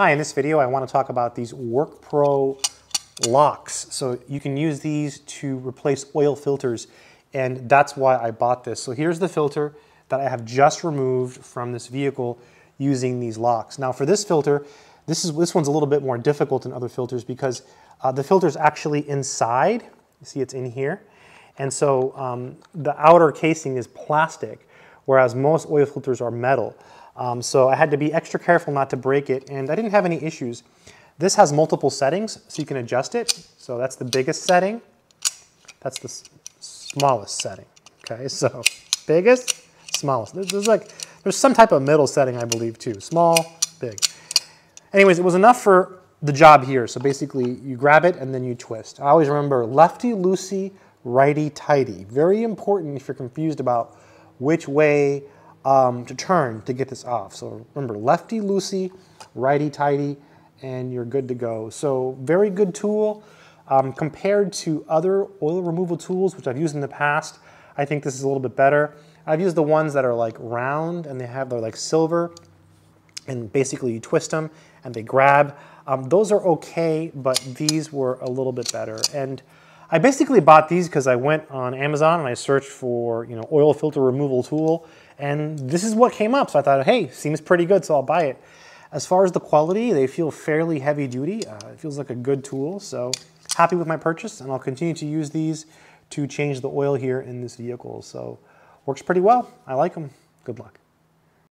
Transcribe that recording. Hi, in this video I want to talk about these WorkPro locks. So you can use these to replace oil filters, and that's why I bought this. So here's the filter that I have just removed from this vehicle using these locks. Now for this filter, this one's a little bit more difficult than other filters because the filter's actually inside. You see it's in here. And so the outer casing is plastic, whereas most oil filters are metal. So I had to be extra careful not to break it, and I didn't have any issues. This has multiple settings, so you can adjust it. So that's the biggest setting. That's the smallest setting. Okay, so biggest, smallest. There's some type of middle setting, I believe, too. Small, big. Anyways, it was enough for the job here. So basically, you grab it and then you twist. I always remember lefty-loosey, righty-tighty. Very important if you're confused about which way to turn to get this off. So remember, lefty-loosey, righty-tighty, and you're good to go. So very good tool. Compared to other oil removal tools, which I've used in the past, I think this is a little bit better. I've used the ones that are like round and they're like silver, and basically you twist them and they grab. Those are okay, but these were a little bit better. And I basically bought these because I went on Amazon and I searched for, you know, oil filter removal tool, and this is what came up. So I thought, hey, seems pretty good, so I'll buy it. As far as the quality, they feel fairly heavy duty. It feels like a good tool, so happy with my purchase, and I'll continue to use these to change the oil here in this vehicle. So works pretty well. I like them. Good luck.